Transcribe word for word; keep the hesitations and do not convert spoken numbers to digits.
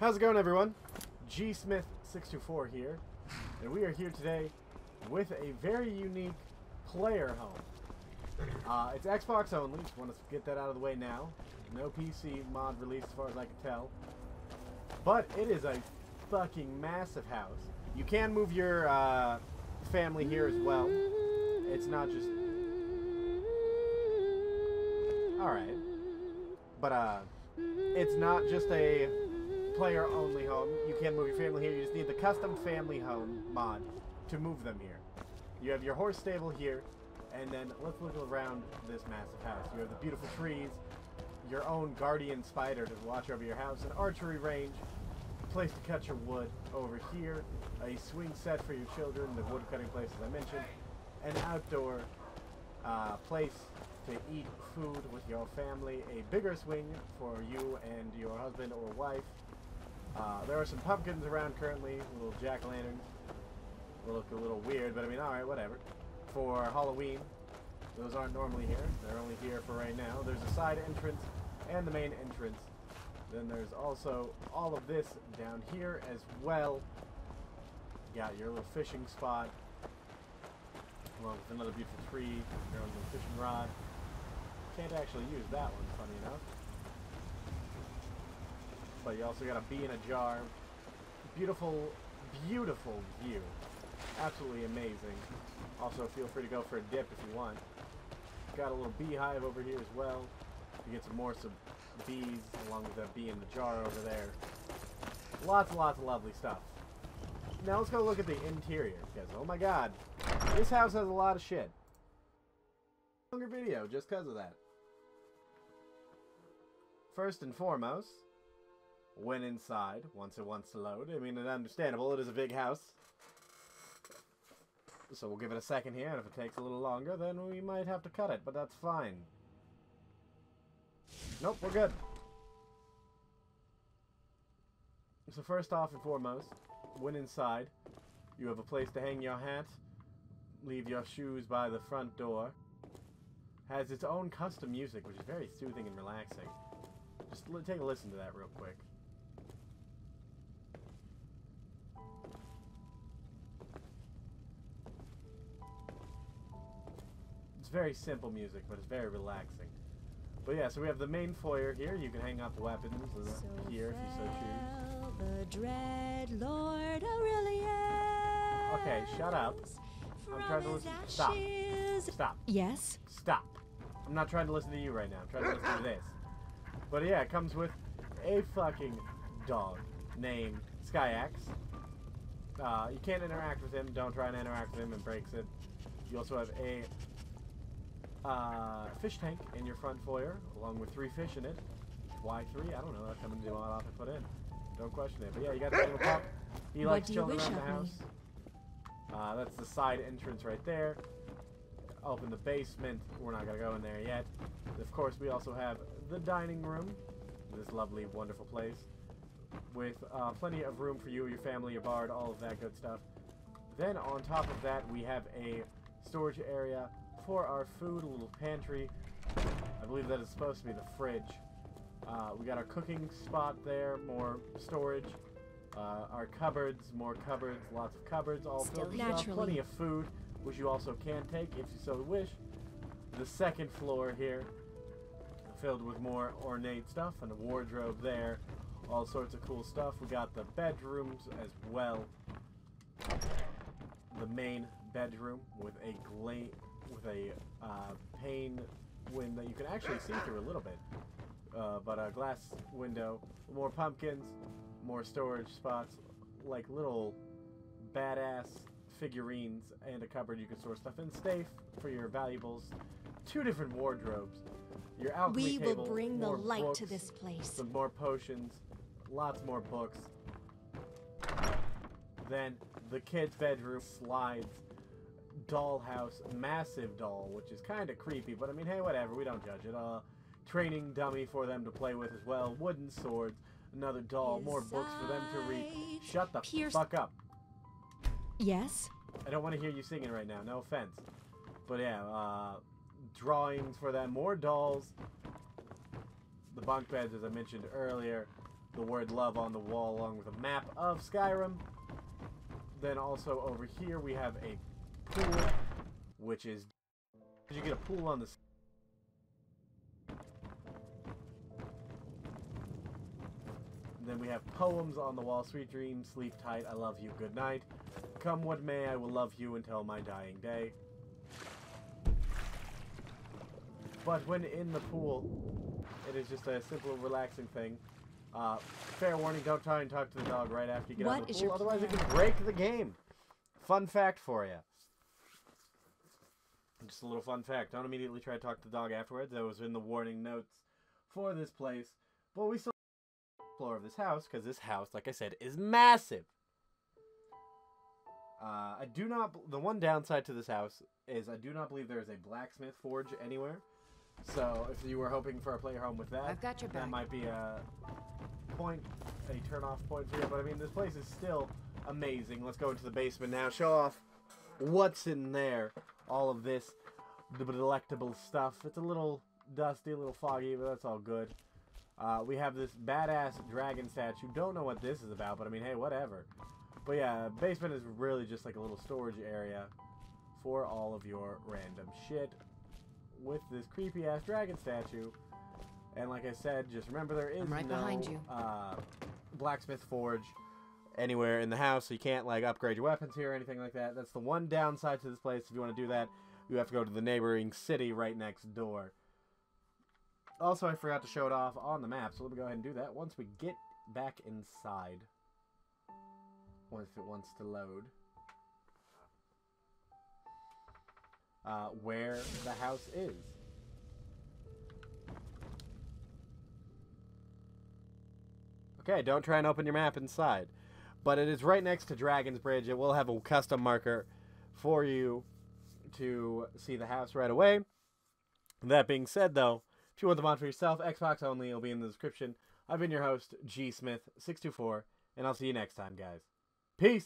How's it going, everyone? G Smith six two four here, and we are here today with a very unique player home. Uh, it's Xbox only, just want to get that out of the way now. No P C mod released as far as I can tell. But it is a fucking massive house. You can move your uh, family here as well. It's not just... Alright. But uh, it's not just a... player only home. You can move your family here. You just need the custom family home mod to move them here. You have your horse stable here, and then let's look around this massive house. You have the beautiful trees, your own guardian spider to watch over your house, an archery range, a place to cut your wood over here, a swing set for your children, the wood cutting place as I mentioned, an outdoor uh, place to eat food with your family, a bigger swing for you and your husband or wife. Uh, there are some pumpkins around currently, little jack-o'-lanterns. They look a little weird, but I mean, alright, whatever. For Halloween, those aren't normally here. They're only here for right now. There's a side entrance and the main entrance. Then there's also all of this down here as well. You got your little fishing spot, along with another beautiful tree, your own little fishing rod. Can't actually use that one, funny enough. But you also got a bee in a jar. Beautiful, beautiful view. Absolutely amazing. Also, feel free to go for a dip if you want. Got a little beehive over here as well. You get some more some bees along with that bee in the jar over there. Lots and lots of lovely stuff. Now let's go look at the interior, because oh my god, this house has a lot of shit. Longer video just because of that. First and foremost, when inside, once it wants to load. I mean, it's understandable, it is a big house. So we'll give it a second here, and if it takes a little longer, then we might have to cut it, but that's fine. Nope, we're good. So first off and foremost, when inside, you have a place to hang your hat, leave your shoes by the front door. Has its own custom music, which is very soothing and relaxing. Just l- take a listen to that real quick. Very simple music, but it's very relaxing. But yeah, so we have the main foyer here. You can hang out the weapons so here if you so choose. The dread Lord Aurelius. Okay, shut up. I'm trying to listen. Stop. Stop. Yes? Stop. I'm not trying to listen to you right now. I'm trying to listen to this. But yeah, it comes with a fucking dog named Sky X. Uh, you can't interact with him. Don't try and interact with him. It breaks it. You also have a... Uh, fish tank in your front foyer, along with three fish in it. Why three? I don't know. That's coming to do a lot I put in. Don't question it. But yeah, you got the little pop. He likes chilling around the house. Uh, that's the side entrance right there. Open the basement. We're not gonna go in there yet. Of course, we also have the dining room. This lovely, wonderful place with uh, plenty of room for you, your family, your bard, all of that good stuff. Then on top of that, we have a storage area. For our food, a little pantry. I believe that is supposed to be the fridge. Uh, we got our cooking spot there, more storage. Uh, our cupboards, more cupboards, lots of cupboards, all filled up. Plenty of food, which you also can take if you so wish. The second floor here, filled with more ornate stuff, and a wardrobe there. All sorts of cool stuff. We got the bedrooms as well. The main bedroom with a glaze. With a uh, pane window, you can actually see through a little bit, uh, but a glass window, more pumpkins, more storage spots, like little badass figurines, and a cupboard you can store stuff in, safe for your valuables, two different wardrobes, your alchemy table, we will bring the light to this place, some more potions, lots more books, then the kids' bedroom slides. Dollhouse, massive doll, which is kind of creepy, but I mean, hey, whatever, we don't judge it. Uh, training dummy for them to play with as well, wooden swords, another doll, Inside. More books for them to read. Shut the Pierce fuck up. Yes? I don't want to hear you singing right now, no offense. But yeah, uh, drawings for them, more dolls, the bunk beds, as I mentioned earlier, the word love on the wall along with a map of Skyrim. Then also over here we have a pool, which is... You get a pool on the... Then we have poems on the wall. Sweet dreams, sleep tight, I love you, good night. Come what may, I will love you until my dying day. But when in the pool, it is just a simple, relaxing thing. Uh, fair warning, don't try and talk to the dog right after you get out of the pool, otherwise it can break the game. Fun fact for you. Just a little fun fact. Don't immediately try to talk to the dog afterwards. That was in the warning notes for this place. But we still have the floor of this house, because this house, like I said, is massive. Uh, I do not... The one downside to this house is I do not believe there is a blacksmith forge anywhere. So if you were hoping for a play home with that, I've got your back. That might be a point, a turn-off point for you. But I mean, this place is still amazing. Let's go into the basement now. Show off what's in there. All of this delectable stuff. It's a little dusty, a little foggy, but that's all good. Uh, we have this badass dragon statue. Don't know what this is about, but I mean, hey, whatever. But yeah, basement is really just like a little storage area for all of your random shit. With this creepy ass dragon statue, and like I said, just remember there is right no behind you. Uh, blacksmith forge anywhere in the house, so you can't like upgrade your weapons here or anything like that. That's the one downside to this place. If you want to do that, you have to go to the neighboring city right next door. Also, I forgot to show it off on the map, so let me go ahead and do that once we get back inside. Once it wants to load. Uh, where the house is. Okay, don't try and open your map inside. But it is right next to Dragon's Bridge. It will have a custom marker for you to see the house right away. That being said, though, if you want the mod for yourself, Xbox only, it'll be in the description. I've been your host, G Smith six two four, and I'll see you next time, guys. Peace!